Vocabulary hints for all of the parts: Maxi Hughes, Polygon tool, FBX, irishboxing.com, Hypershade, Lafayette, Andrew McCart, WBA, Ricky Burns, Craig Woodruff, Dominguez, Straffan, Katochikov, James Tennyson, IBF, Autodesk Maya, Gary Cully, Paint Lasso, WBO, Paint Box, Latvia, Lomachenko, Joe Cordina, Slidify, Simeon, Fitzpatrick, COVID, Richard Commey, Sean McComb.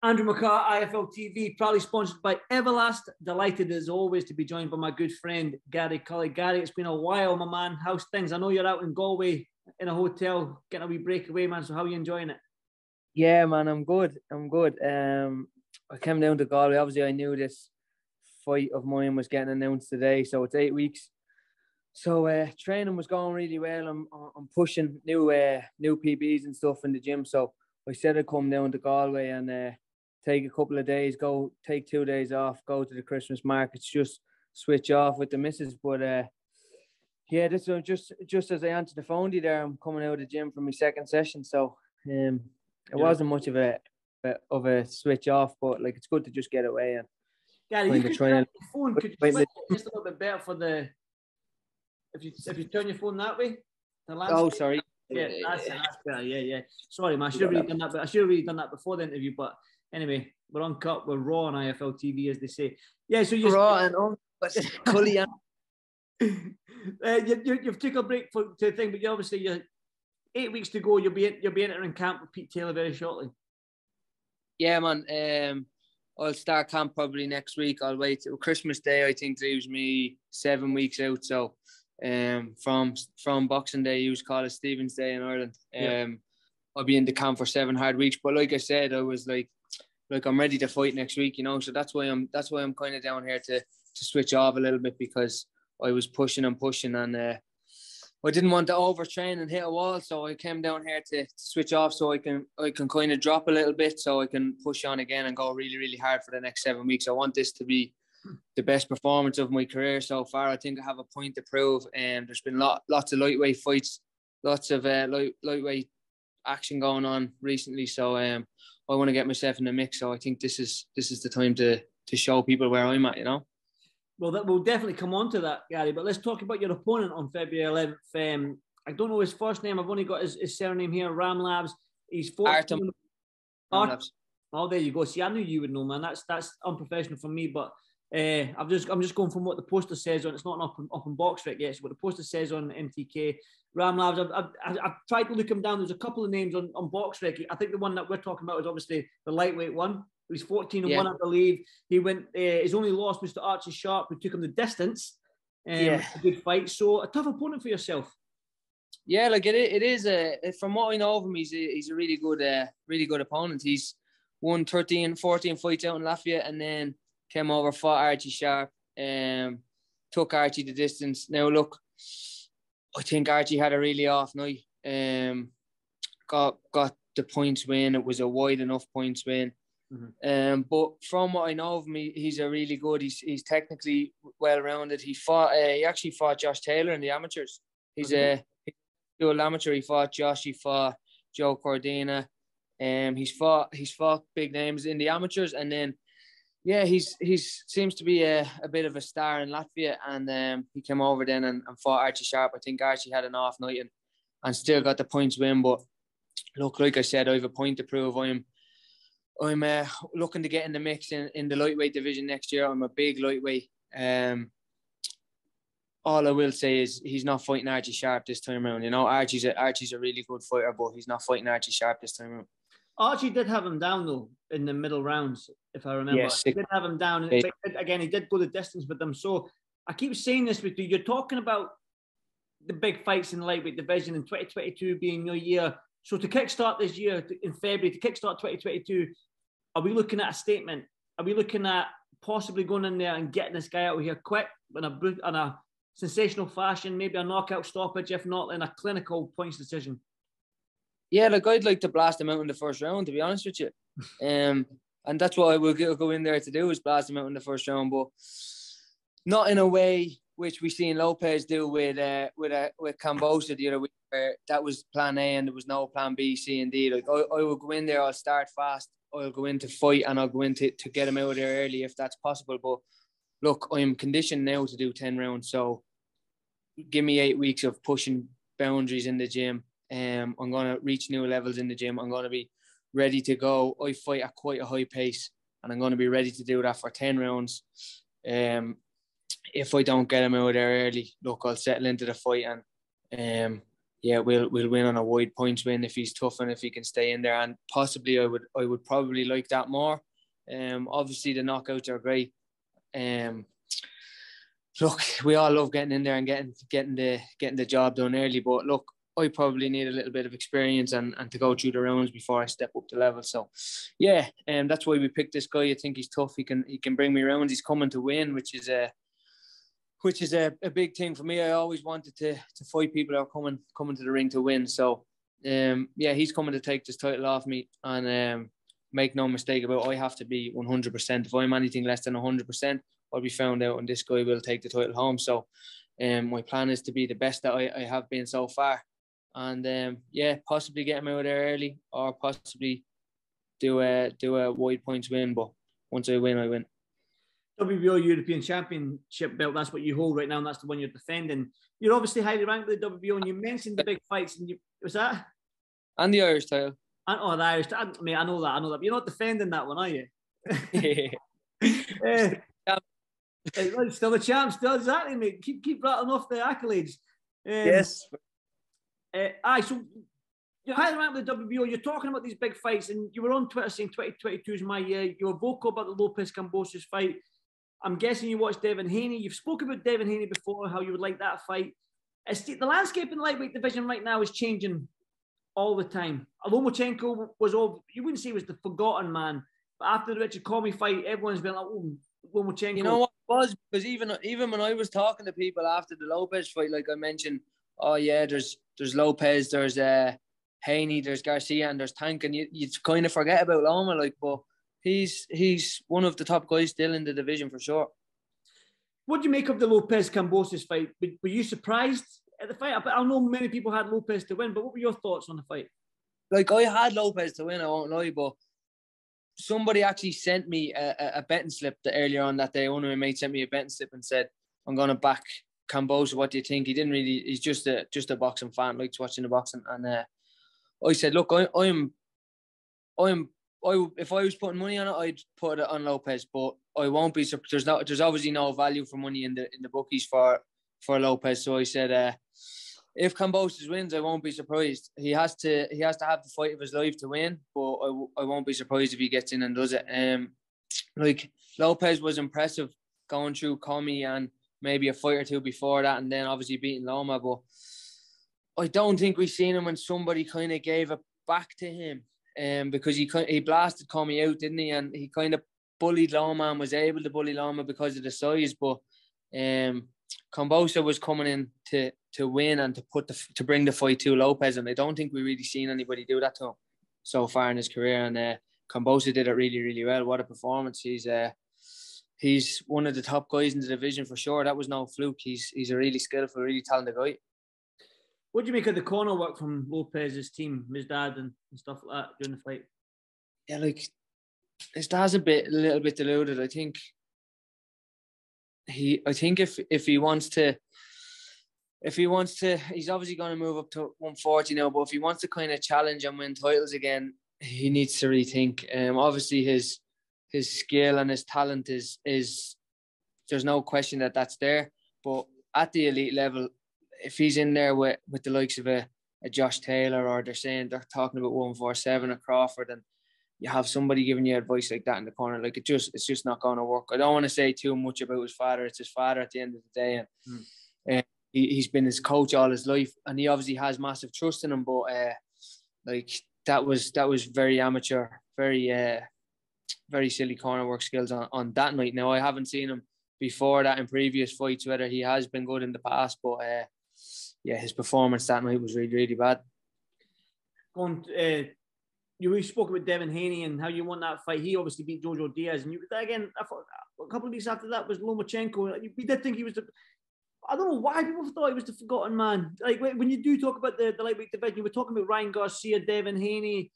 Andrew McCart, IFL TV, proudly sponsored by Everlast. Delighted as always to be joined by my good friend, Gary Cully. Gary, it's been a while, my man. How's things? I know you're out in Galway in a hotel, getting a wee break away, man. So how are you enjoying it? Yeah, man, I'm good. I'm good. I came down to Galway. Obviously, I knew this fight of mine was getting announced today. So it's 8 weeks. So training was going really well. I'm pushing new PBs and stuff in the gym. So I said I'd come down to Galway and take a couple of days, go take 2 days off, go to the Christmas markets, just switch off with the missus. But yeah, this was just as I answered the phone to you there, I'm coming out of the gym for my second session. So it wasn't much of a switch off, but like it's good to just get away. And Gary, you could turn your phone, could you switch it just a little bit better for the if you turn your phone that way? The oh, sorry. Yeah, that's better. Yeah. Sorry, man. I should have really done that. But I should have really done that before the interview. But anyway, we're uncut. We're raw on IFL TV, as they say. Yeah. So you're raw and uncut. You've took a break to the thing, but you obviously you're 8 weeks to go. You'll be entering camp with Pete Taylor very shortly. Yeah, man. I'll start camp probably next week. I'll wait till Christmas Day. I think leaves me 7 weeks out. So. From Boxing Day, you call it Stephen's Day in Ireland. I'll be in the camp for 7 hard weeks. But like I said, I was like I'm ready to fight next week, you know. So that's why I'm kind of down here to switch off a little bit, because I was pushing, and I didn't want to overtrain and hit a wall. So I came down here to switch off, so I can kind of drop a little bit, so I can push on again and go really, really hard for the next 7 weeks. I want this to be the best performance of my career so far. I think I have a point to prove, and there's been lots of lightweight fights, lots of lightweight action going on recently. So I want to get myself in the mix. So I think this is the time to show people where I'm at, you know. Well, that will definitely come on to that, Gary. But let's talk about your opponent on February 11th. I don't know his first name. I've only got his surname here. Ram Labs. He's Artem. Oh, there you go. See, I knew you would know, man. That's unprofessional for me, but. I'm just going from what the poster says on. It's not an up and box rec yet. It's what the poster says on MTK. Ram Labs. I've tried to look him down. There's a couple of names on box rec. I think the one that we're talking about is obviously the lightweight one. He was 14-1, I believe. He went. His only loss was to Archie Sharp, who took him the distance. A good fight. So a tough opponent for yourself. Yeah, like it is. From what I know of him, he's a really good opponent. He's won 14 fights out in Lafayette, and then. Came over, fought Archie Sharp, took Archie the distance. Now, look, I think Archie had a really off night. Got the points win. It was a wide enough points win. Mm-hmm. But from what I know of him, he's a really good. He's technically well-rounded. He actually fought Josh Taylor in the amateurs. He's a dual amateur. He fought Josh. He fought Joe Cordina. He's fought big names in the amateurs, and then. Yeah, he's seems to be a bit of a star in Latvia, and he came over then and fought Archie Sharp. I think Archie had an off night and still got the points win. But look, like I said, I have a point to prove. I'm looking to get in the mix in the lightweight division next year. I'm a big lightweight. All I will say is he's not fighting Archie Sharp this time around. You know, Archie's a really good fighter, but he's not fighting Archie Sharp this time around. Archie did have him down though in the middle rounds, if I remember. Yes, he did have him down, and again he did go the distance with them. So I keep saying this with you. You're talking about the big fights in the lightweight division, and 2022 being your year. So to kickstart this year in February, to kickstart 2022, are we looking at a statement? Are we looking at possibly going in there and getting this guy out of here quick in a sensational fashion? Maybe a knockout stoppage, if not in a clinical points decision. Yeah, look, I'd like to blast him out in the first round, to be honest with you. And that's what I will go in there to do, is blast him out in the first round, but not in a way which we seen Lopez do with Kambosos the other week, where that was plan A and there was no plan B, C and D. Like, I will go in there, I'll start fast, I'll go in to fight, and I'll go in to get him out of there early if that's possible. But look, I'm conditioned now to do 10 rounds, so give me 8 weeks of pushing boundaries in the gym. I'm going to reach new levels in the gym. I'm going to be ready to go. I fight at quite a high pace, and I'm going to be ready to do that for 10 rounds. If I don't get him out there early, look, I'll settle into the fight, and yeah, we'll win on a wide points win if he's tough and if he can stay in there. And possibly I would probably like that more. Obviously the knockouts are great. Look, we all love getting in there and getting the job done early. But look, I probably need a little bit of experience and to go through the rounds before I step up the level. So, yeah, that's why we picked this guy. I think he's tough. He can bring me rounds. He's coming to win, which is a big thing for me. I always wanted to fight people that are coming to the ring to win. So, yeah, he's coming to take this title off me. And make no mistake about it, I have to be 100%. If I'm anything less than 100%, I'll be found out, and this guy will take the title home. So, my plan is to be the best that I have been so far. And yeah, possibly get him out of there early, or possibly do a wide points win. But once I win, I win. WBO European Championship belt, that's what you hold right now, and that's the one you're defending. You're obviously highly ranked with the WBO, and you mentioned the big fights. And was that? And the Irish title. Oh, the Irish title. I mean, I know that. But you're not defending that one, are you? Yeah. Still the champ, still, exactly, mate. Keep rattling off the accolades. Yes. So you're highly ranked with the WBO. You're talking about these big fights, and you were on Twitter saying 2022 is my year. You were vocal about the Lopez-Kambosos fight. I'm guessing you watched Devin Haney. You've spoken about Devin Haney before, how you would like that fight. The landscape in the lightweight division right now is changing all the time. Lomachenko was all, you wouldn't say was the forgotten man, but after the Richard Commey fight, everyone's been like, oh, Lomachenko. You know what it was? Because even when I was talking to people after the Lopez fight, like I mentioned, oh yeah, there's Lopez, there's Haney, there's Garcia, and there's Tank, and you kind of forget about Loma, like, but he's one of the top guys still in the division for sure. What do you make of the Lopez-Kambosos fight? Were you surprised at the fight? I know many people had Lopez to win, but what were your thoughts on the fight? Like, I had Lopez to win, I won't lie, but somebody actually sent me a betting slip earlier on that day. One of my mates sent me a betting slip and said, I'm going to back Kambosos, what do you think? He didn't really, he's just a boxing fan, likes watching the boxing. And I said, look, if I was putting money on it, I'd put it on Lopez, but I won't be surprised. There's obviously no value for money in the bookies for Lopez. So I said, if Kambosos wins, I won't be surprised. He has to have the fight of his life to win, but I won't be surprised if he gets in and does it. Like, Lopez was impressive going through Commey and maybe a fight or two before that, and then obviously beating Loma. But I don't think we've seen him when somebody kind of gave it back to him, because he blasted Commey out, didn't he? And he kind of bullied Loma and was able to bully Loma because of the size. But Kambosos was coming in to win and to bring the fight to Lopez, and I don't think we've really seen anybody do that to him so far in his career. And Kambosos did it really, really well. What a performance! He's one of the top guys in the division for sure. That was no fluke. He's a really skillful, really talented guy. What do you make of the corner work from Lopez's team, his dad and stuff like that during the fight? Yeah, like, his dad's a little bit deluded. I think if he wants to, he's obviously going to move up to 140 now. But if he wants to kind of challenge and win titles again, he needs to rethink. Obviously his skill and his talent is there's no question that that's there. But at the elite level, if he's in there with the likes of a Josh Taylor, or they're talking about 147 or Crawford, and you have somebody giving you advice like that in the corner, like, it's just not going to work. I don't want to say too much about his father. It's his father at the end of the day, and he's been his coach all his life, and he obviously has massive trust in him. But like, that was very amateur, very silly corner work skills on that night. Now, I haven't seen him before that in previous fights, whether he has been good in the past, but yeah, his performance that night was really, really bad. We spoke about Devin Haney and how you won that fight. He obviously beat Jojo Diaz, and I thought a couple of weeks after that was Lomachenko. We did think he was I don't know why people thought he was the forgotten man. Like, when you do talk about the lightweight division, you were talking about Ryan Garcia, Devin Haney,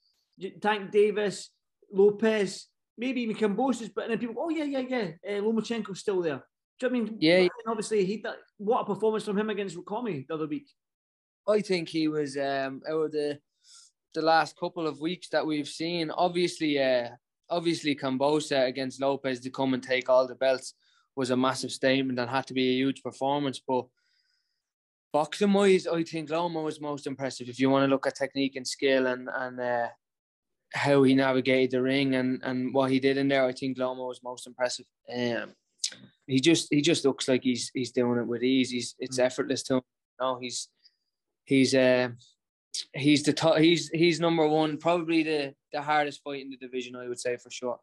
Tank Davis, Lopez, maybe even Kambosos, but then people, Lomachenko's still there. Do you know what I mean? Yeah. Obviously, what a performance from him against Commey the other week. I think he was, out of the last couple of weeks that we've seen, obviously Kambosos against Lopez to come and take all the belts was a massive statement and had to be a huge performance. But Boxing wise, I think Lomo was most impressive. If you want to look at technique and skill and how he navigated the ring and what he did in there, I think Lomo was most impressive. He just looks like he's doing it with ease. It's effortless to him. No, he's number one, probably the hardest fight in the division, I would say, for sure.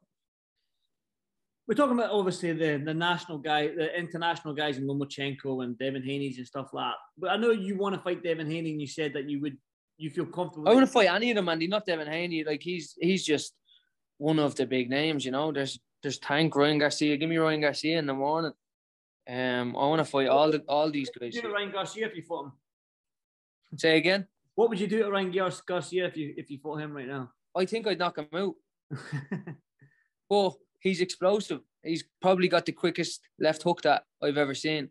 We're talking about obviously the national guy, the international guys, in Lomachenko and Devin Haney's and stuff like that. But I know you want to fight Devin Haney, and you said that you feel comfortable. I want to fight any of them, Andy, not Devin Haney. Like he's just one of the big names, you know. There's Tank, Ryan Garcia. Give me Ryan Garcia in the morning. I want to fight all these guys. What would you do to Ryan Garcia if you fought him? Say again? What would you do to Ryan Garcia if you fought him right now? I think I'd knock him out. Well, he's explosive. He's probably got the quickest left hook that I've ever seen.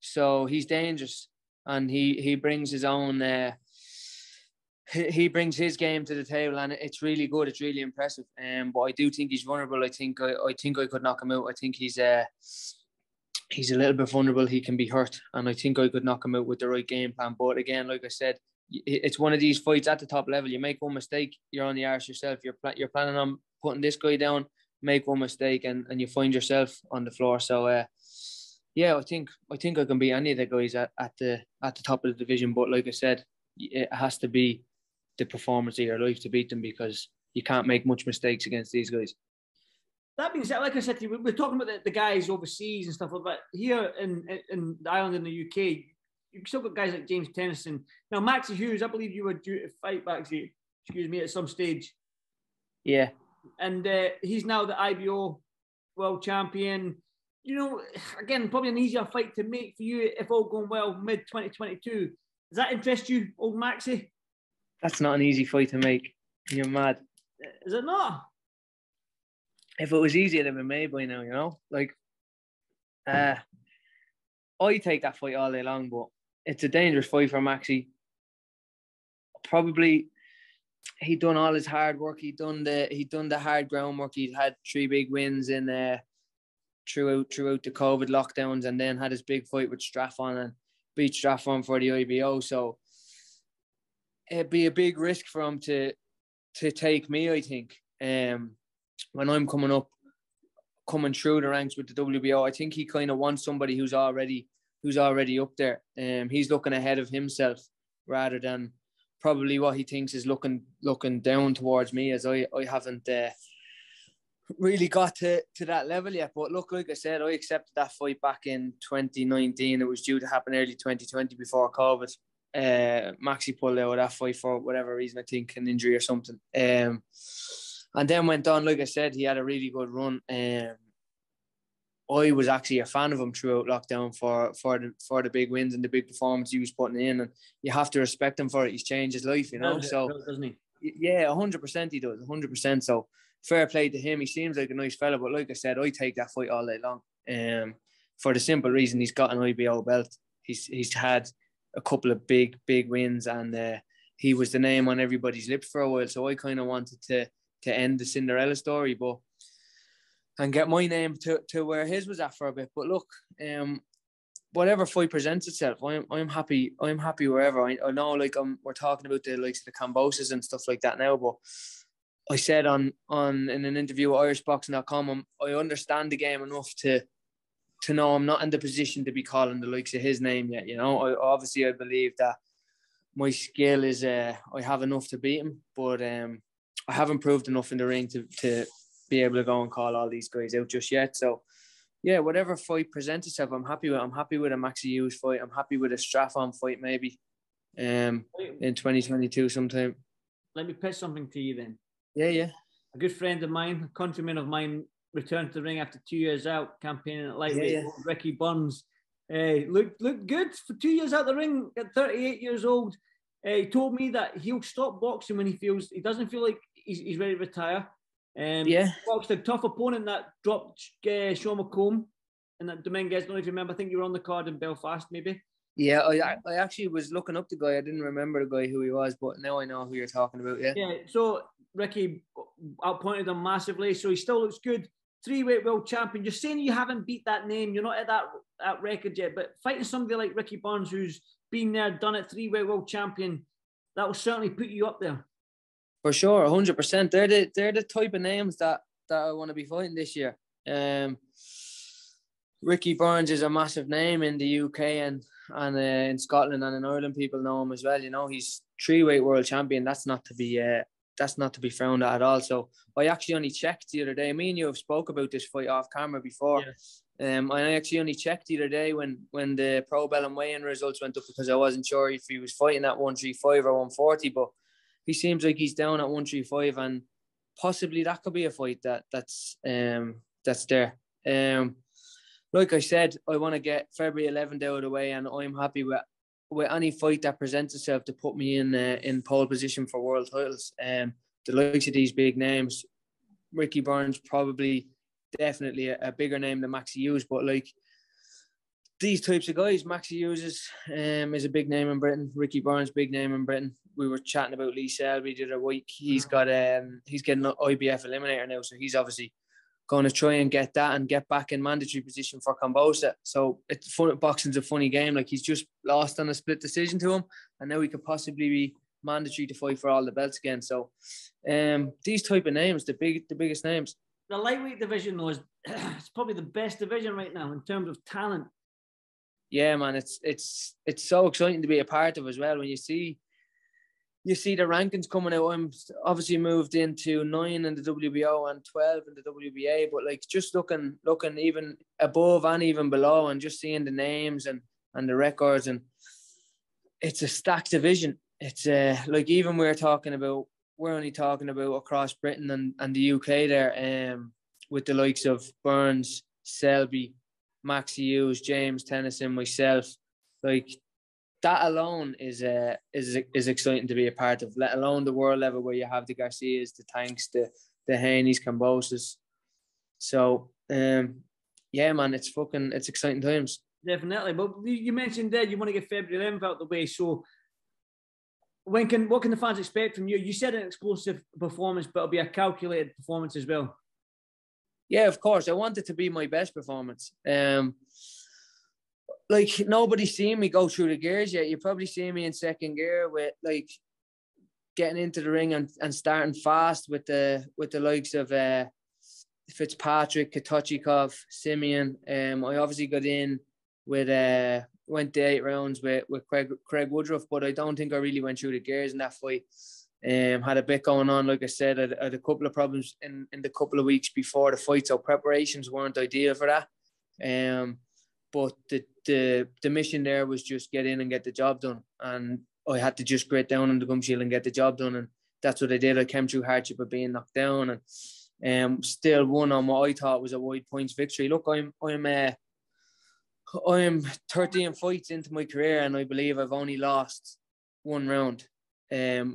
So he's dangerous, and he brings his own. He brings his game to the table, and it's really good. It's really impressive. But I do think he's vulnerable. I think I could knock him out. I think he's a little bit vulnerable. He can be hurt, and I think I could knock him out with the right game plan. But again, like I said, it's one of these fights at the top level. You make one mistake, you're on the arse yourself. You're planning on putting this guy down, make one mistake, and you find yourself on the floor. So yeah, I think I can beat any of the guys at the top of the division. But like I said, it has to be the performance of your life to beat them, because you can't make much mistakes against these guys. That being said, like I said to you, we're talking about the guys overseas and stuff like that. Here in Ireland and the UK, you've still got guys like James Tennyson. Now, Maxi Hughes, I believe you were due to fight Maxi, excuse me, at some stage. Yeah. And he's now the IBO world champion. You know, again, probably an easier fight to make for you if all going well mid-2022. Does that interest you, old Maxi? That's not an easy fight to make. You're mad. Is it not? If it was easy, it would have been made by now, you know? Like, I take that fight all day long, but it's a dangerous fight for Maxi. Probably... He'd done all his hard work. He'd done the hard groundwork. He'd had three big wins in throughout the COVID lockdowns, and then had his big fight with Straffan and beat Straffan for the IBO. So it'd be a big risk for him to take me, I think. When I'm coming through the ranks with the WBO, I think he kind of wants somebody who's already up there. He's looking ahead of himself rather than probably what he thinks is looking down towards me, as I haven't really got to that level yet. But look, like I said, I accepted that fight back in 2019. It was due to happen early 2020 before COVID. Maxi pulled out of that fight for whatever reason, I think an injury or something. And then went on, like I said, he had a really good run. I was actually a fan of him throughout lockdown for the big wins and the big performance he was putting in, and you have to respect him for it. He's changed his life, you know. So doesn't he? Yeah, 100% he does, 100%. So fair play to him. He seems like a nice fella, but like I said, I take that fight all day long. For the simple reason he's got an IBO belt. He's had a couple of big wins, and he was the name on everybody's lips for a while. So I kind of wanted to end the Cinderella story, but. And get my name to where his was at for a bit. But look, whatever fight presents itself, I'm happy. I'm happy wherever. I know, like we're talking about the likes of the Kambosos and stuff like that now. But I said in an interview at irishboxing.com, I understand the game enough to know I'm not in the position to be calling the likes of his name yet. You know, I believe that my skill is I have enough to beat him, but I haven't proved enough in the ring to be able to go and call all these guys out just yet. So yeah, whatever fight presents itself, I'm happy with a Maxi Hughes fight. I'm happy with a Straffan fight, maybe in 2022 sometime. Let me pitch something to you then. Yeah. A good friend of mine, a countryman of mine, returned to the ring after 2 years out, campaigning at lightweight. Yeah. Ricky Burns looked good for 2 years out the ring at 38 years old. He told me that he'll stop boxing when he doesn't feel like he's ready to retire. Yeah, boxed a tough opponent that dropped Sean McComb and that Dominguez. I don't know if you remember. I think you were on the card in Belfast, maybe. Yeah, I actually was looking up the guy. I didn't remember the guy who he was, but now I know who you're talking about. Yeah. So Ricky outpointed him massively. So he still looks good. three-weight world champion. You're saying you haven't beat that name. You're not at that record yet, but fighting somebody like Ricky Burns, who's been there, done it, three-weight world champion, that will certainly put you up there. For sure, 100%. They're the type of names that I want to be fighting this year. Ricky Burns is a massive name in the UK and in Scotland and in Ireland. People know him as well. You know, he's three-weight world champion. That's not to be frowned at all. So I actually only checked the other day. Me and you have spoke about this fight off camera before. Yes. I actually only checked the other day when the pro bell and weigh-in results went up, because I wasn't sure if he was fighting at 135 or 140. But he seems like he's down at 135, and possibly that could be a fight that's there. Like I said, I want to get February 11th out of the way, and I'm happy with any fight that presents itself to put me in pole position for world titles. The likes of these big names, Ricky Burns probably definitely a bigger name than Maxi Hughes, but like these types of guys, Maxi Hughes is a big name in Britain. Ricky Burns, big name in Britain. We were chatting about Lee Selby the other week. He's got he's getting an IBF eliminator now, so he's obviously going to try and get that and get back in mandatory position for Kambosos. So it's fun. Boxing's a funny game. Like, he's just lost on a split decision to him, and now he could possibly be mandatory to fight for all the belts again. So these type of names, the biggest names. The lightweight division though, it's probably the best division right now in terms of talent. Yeah, man, it's so exciting to be a part of as well. When you see the rankings coming out. I'm obviously moved into 9 in the WBO and 12 in the WBA, but like just looking even above and even below, and just seeing the names and the records, and it's a stacked division. It's like even we're only talking about across Britain and the UK there, with the likes of Burns, Selby, Maxi Hughes, James Tennyson, myself, like. That alone is exciting to be a part of. Let alone the world level where you have the Garcias, the Tanks, the Haneys, Kambosos. So yeah, man, it's exciting times. Definitely. But you mentioned there you want to get February 11th out the way. So what can the fans expect from you? You said an explosive performance, but it'll be a calculated performance as well. Yeah, of course. I want it to be my best performance. Like, nobody's seen me go through the gears yet. You probably see me in second gear with, like, getting into the ring and starting fast with the likes of Fitzpatrick, Katochikov, Simeon. I obviously got in with went to 8 rounds with Craig Woodruff, but I don't think I really went through the gears in that fight. Had a bit going on, like I said. I had a couple of problems in the couple of weeks before the fight, so preparations weren't ideal for that. But the mission there was just get in and get the job done. And I had to just grit down on the gum shield and get the job done. And that's what I did. I came through hardship of being knocked down and still won on what I thought was a wide points victory. Look, I'm 13 fights into my career, and I believe I've only lost 1 round,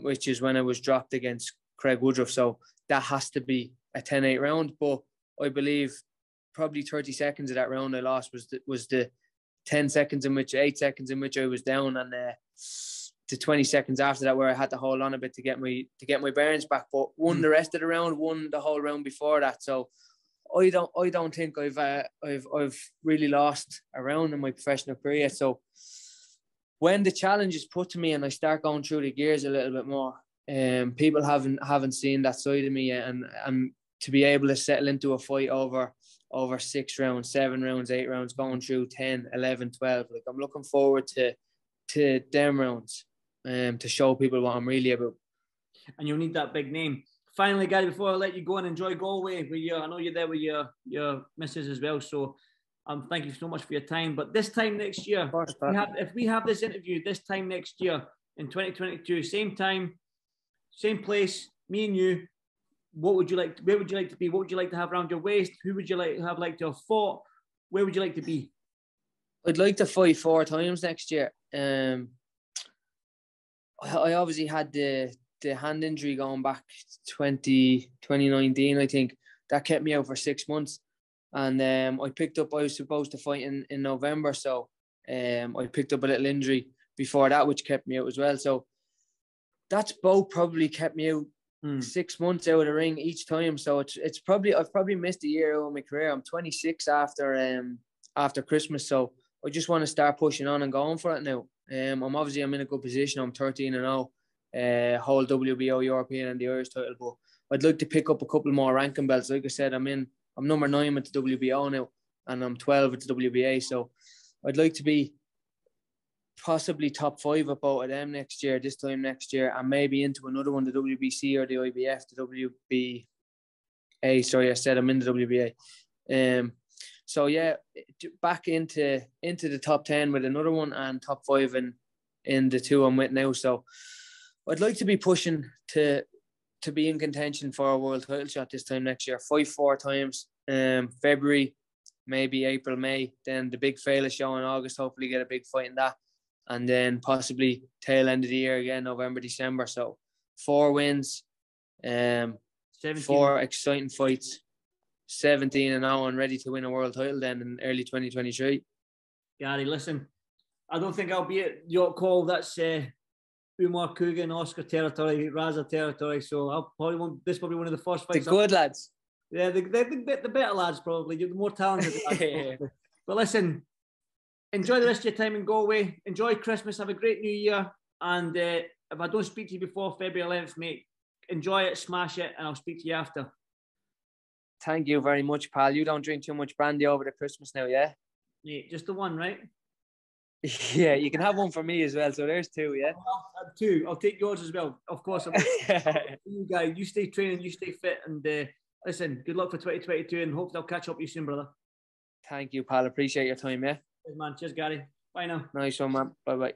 which is when I was dropped against Craig Woodruff. So that has to be a 10-8 round. But I believe probably 30 seconds of that round I lost was the 10 seconds in which 8 seconds in which I was down, and the 20 seconds after that where I had to hold on a bit to get my bearings back, but won the rest of the round, won the whole round before that. So I don't think I've really lost a round in my professional career. So when the challenge is put to me and I start going through the gears a little bit more, people haven't seen that side of me yet, and to be able to settle into a fight over 6 rounds, 7 rounds, 8 rounds, going through 10, 11, 12. Like, I'm looking forward to them rounds, to show people what I'm really about. And you'll need that big name. Finally, Gary, before I let you go and enjoy Galway, I know you're there with your missus as well, so thank you so much for your time. But this time next year, of course, if we have this interview this time next year, in 2022, same time, same place, me and you, what would you like? Where would you like to be? What would you like to have around your waist? Who would you like to have fought? Where would you like to be? I'd like to fight 4 times next year. I obviously had the hand injury going back 2019, I think. That kept me out for 6 months. And I was supposed to fight in November. So I picked up a little injury before that, which kept me out as well. So that's both probably kept me out 6 months out of the ring each time. So it's probably, I've probably missed a year out of my career. I'm 26 after Christmas. So I just want to start pushing on and going for it now. I'm in a good position. I'm 13-0, whole WBO, European and the Irish title, but I'd like to pick up a couple more ranking belts. Like I said, I'm number 9 at the WBO now, and I'm 12 at the WBA. So I'd like to be possibly top 5 at both of them next year, this time next year, and maybe into another one, the WBC or the IBF, the WBA. Sorry, I said I'm in the WBA. So yeah, back into the top 10 with another one, and top 5 in the two I'm with now. So I'd like to be pushing to be in contention for a world title shot this time next year. 5-4 times, February, maybe April, May, then the big failure show in August, hopefully get a big fight in that. And then possibly tail end of the year again, November, December. So 4 wins, 4 exciting fights, 17-0 and ready to win a world title then in early 2023. Gary, listen, I don't think I'll be at your call. That's Umar Coogan, Oscar territory, Raza territory. So I'll probably this is probably one of the first fights. The good lads. Yeah, the better lads probably. You're the more talented lads. Yeah. But listen, enjoy the rest of your time in Galway. Enjoy Christmas. Have a great New Year. And if I don't speak to you before February 11th, mate, enjoy it, smash it, and I'll speak to you after. Thank you very much, pal. You don't drink too much brandy over the Christmas now, yeah? Yeah, just the one, right? Yeah, you can have one for me as well. So there's 2, yeah? I'll have 2. I'll take yours as well. Of course. You guys, you stay training, you stay fit, and... listen, good luck for 2022, and hopefully I'll catch up with you soon, brother. Thank you, pal. Appreciate your time, yeah? Cheers, man. Cheers, Gary. Bye now. Nice one, man. Bye-bye.